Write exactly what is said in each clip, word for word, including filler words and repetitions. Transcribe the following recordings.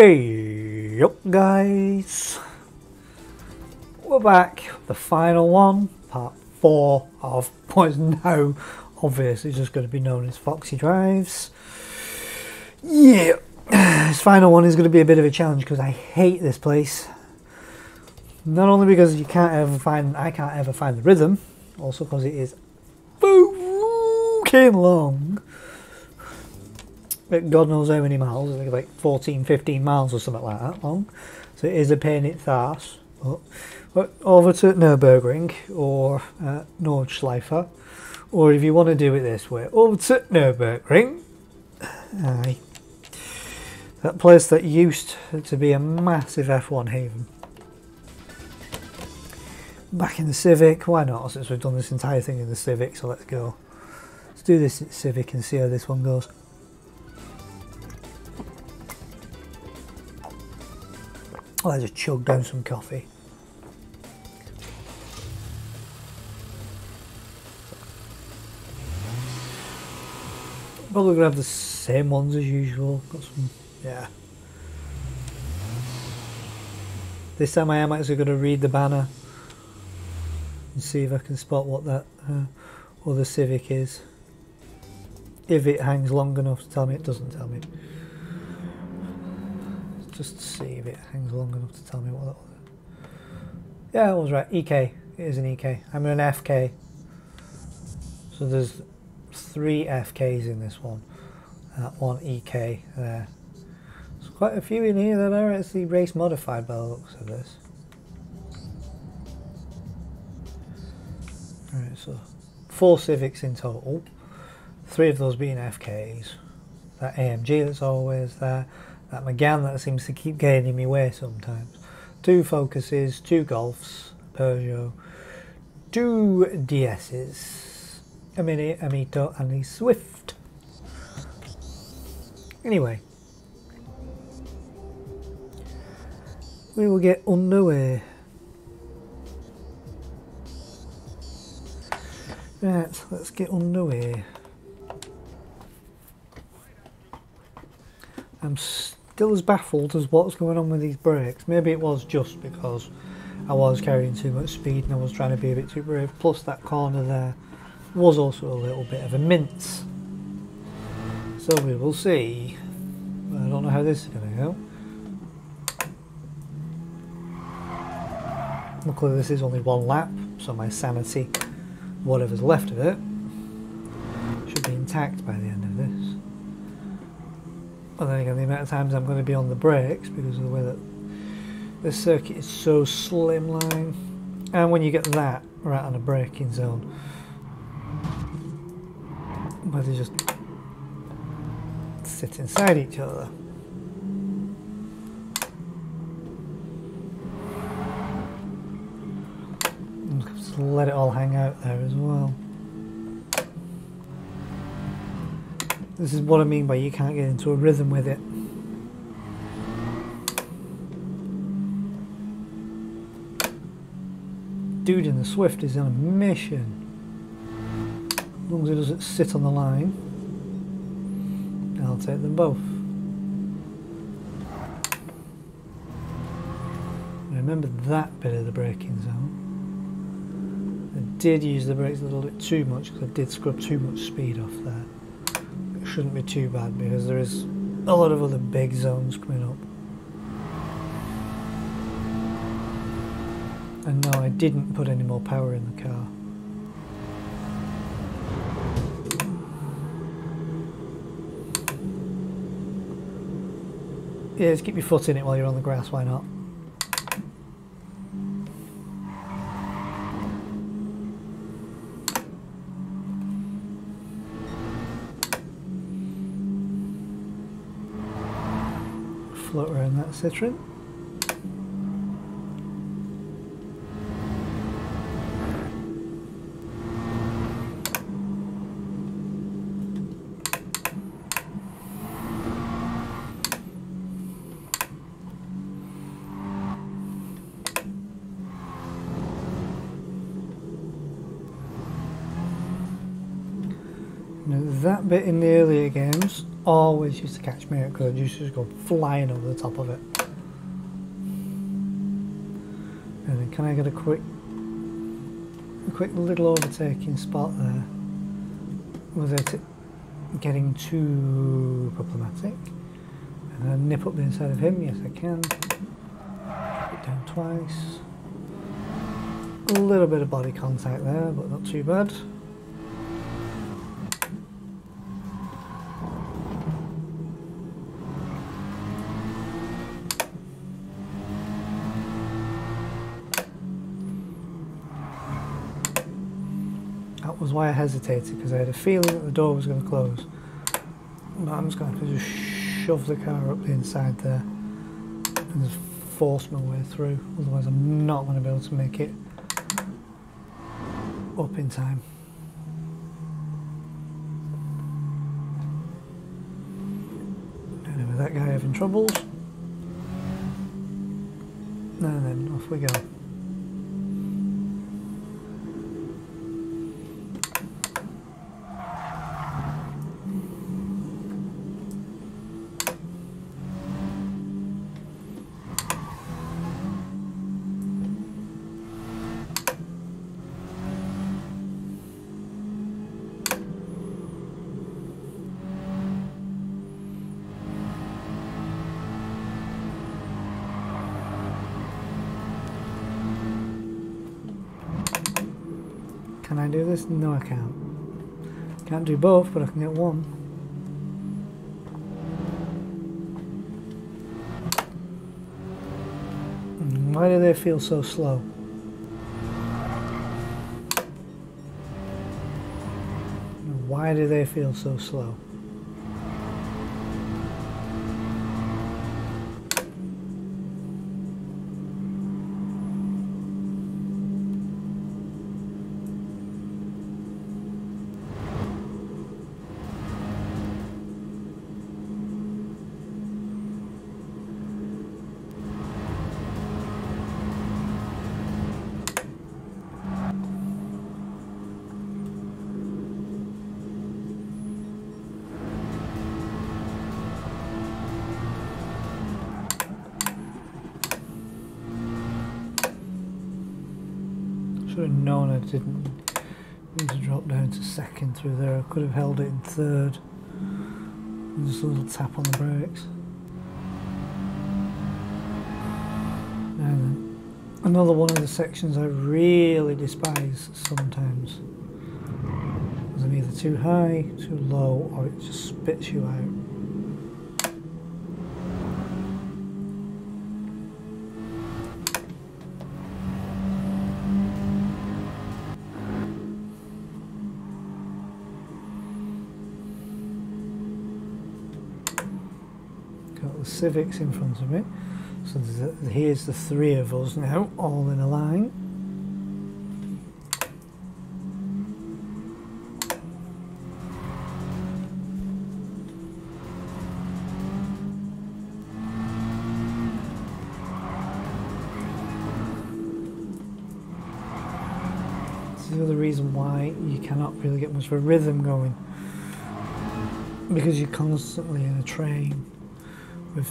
Hey up guys, we're back, the final one, part four of what is now obviously just going to be known as Foxy Drives. Yeah, this final one is going to be a bit of a challenge because I hate this place. Not only because you can't ever find, I can't ever find the rhythm, also because it is fucking long. God knows how many miles, I think like fourteen, fifteen miles or something like that long. So it is a pain in the arse. But, but over to Nürburgring or uh, Nordschleife, or if you want to do it this way, over to Nürburgring. Aye. That place that used to be a massive F one haven. Back in the Civic, why not, since we've done this entire thing in the Civic, so let's go. Let's do this in Civic and see how this one goes. I'll just chug down some coffee. Probably gonna have the same ones as usual. Got some, yeah. This time I am actually gonna read the banner and see if I can spot what that uh, other Civic is. If it hangs long enough to tell me, it doesn't tell me. Just to see if it hangs long enough to tell me what that was. Yeah, I was right. E K. It is an E K. I'm an F K. So there's three F Ks in this one. Uh, one E K there. There's quite a few in here that are actually race modified by the looks of this. Alright, so four Civics in total. Three of those being F Ks. That A M G that's always there. That McGann that seems to keep getting in my way sometimes. Two Focuses, two Golfs, Peugeot, two D Ss, a Mini, a Mito and a Swift. Anyway, we will get underway. Right, let's get underway. I'm still as baffled as what's going on with these brakes. Maybe it was just because I was carrying too much speed and I was trying to be a bit too brave, plus that corner there was also a little bit of a mince, so we will see. I don't know how this is going to go. Luckily this is only one lap, so my sanity, whatever's left of it, should be intact by the end of this. And then again, the amount of times I'm going to be on the brakes because of the way that this circuit is so slimline. And when you get that right on a braking zone, where they just sit inside each other. Just let it all hang out there as well. This is what I mean by you can't get into a rhythm with it. Dude in the Swift is on a mission. As long as he doesn't sit on the line, I'll take them both. Remember that bit of the braking zone. I did use the brakes a little bit too much because I did scrub too much speed off there. Shouldn't be too bad because there is a lot of other big zones coming up. And no, I didn't put any more power in the car. Yeah, just keep your foot in it while you're on the grass, why not? Float around that Citroen. Now that bit in the earlier games always used to catch me out because I used to go flying over the top of it. And then can I get a quick a quick little overtaking spot there without it getting too problematic? And then nip up the inside of him. Yes, I can. Drop it down twice. A little bit of body contact there, but not too bad. That was why I hesitated, because I had a feeling that the door was going to close. But I'm just going to just shove the car up the inside there and just force my way through. Otherwise, I'm not going to be able to make it up in time. Anyway, that guy having troubles. And then off we go. Can I do this? No, I can't. Can't do both, but I can get one. And why do they feel so slow? And why do they feel so slow? I'd known I didn't need to drop down to second through there. I could have held it in third. Just a little tap on the brakes. And another one of the sections I really despise sometimes. Because I'm either too high, too low, or it just spits you out. Got the Civics in front of me, so the, here's the three of us now, all in a line. This is the other reason why you cannot really get much of a rhythm going, because you're constantly in a train with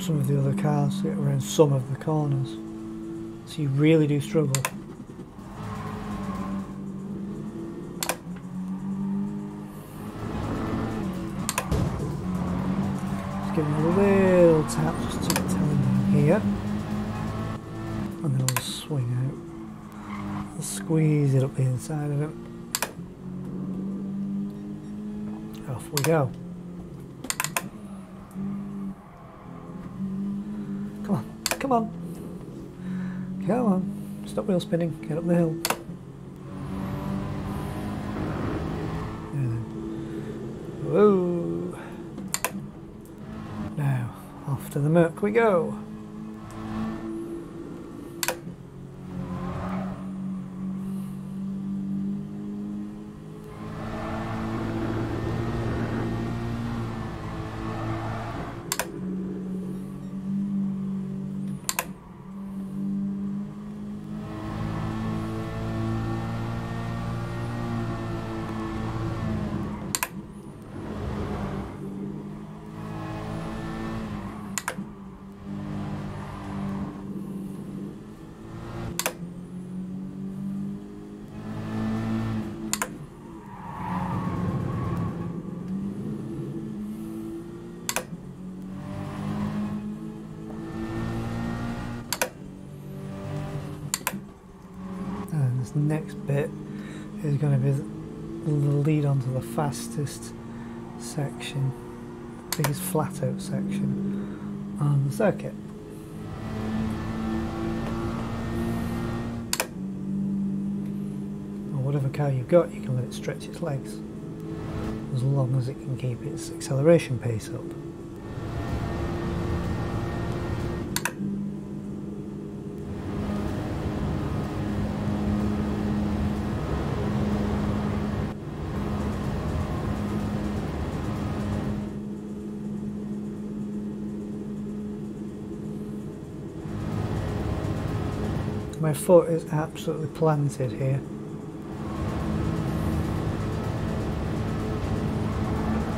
some of the other cars that are in some of the corners, so you really do struggle. Just give him a little tap just to tell him here, and then I'll swing out. I'll squeeze it up the inside of it. Off we go. Come on, come on, stop wheel spinning, get up the hill. And whoa! Now, off to the Merc we go. this next bit is going to be the lead onto the fastest section, the biggest flat out section on the circuit. Or whatever car you've got, you can let it stretch its legs as long as it can keep its acceleration pace up. My foot is absolutely planted here.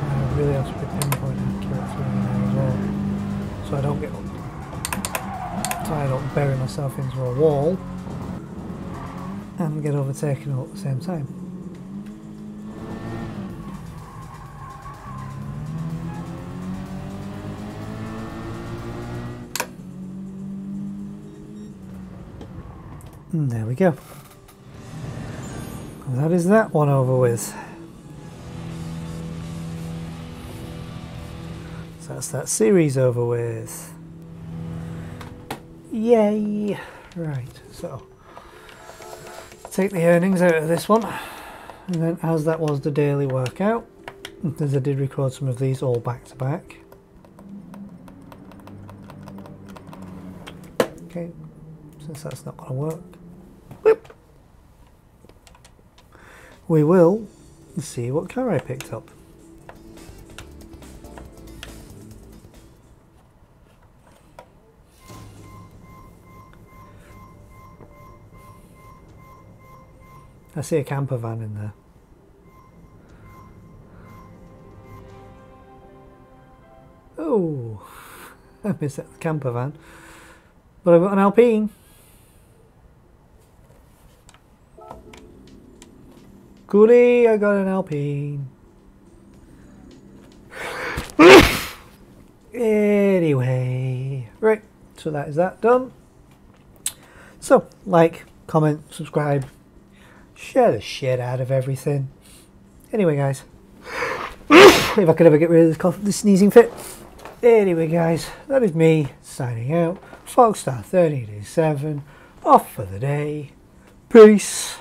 And I really have to be pinpoint accurate through here as well, so I don't get up, so I don't bury myself into a wall and get overtaken all at the same time. And there we go. And that is that one over with. So that's that series over with. Yay! Right, so take the earnings out of this one, and then as that was the daily workout, because I did record some of these all back to back. Okay, since that's not going to work. Whoop. We will see what car I picked up. I see a camper van in there. Oh, I missed that camper van. But I've got an Alpine. Goody, I got an Alpine. Anyway, right, so that is that done. So, like, comment, subscribe, share the shit out of everything. Anyway, guys, if I could ever get rid of this cough, this sneezing fit. Anyway, guys, that is me signing out. Foxstar thirteen eighty-seven, off for the day. Peace.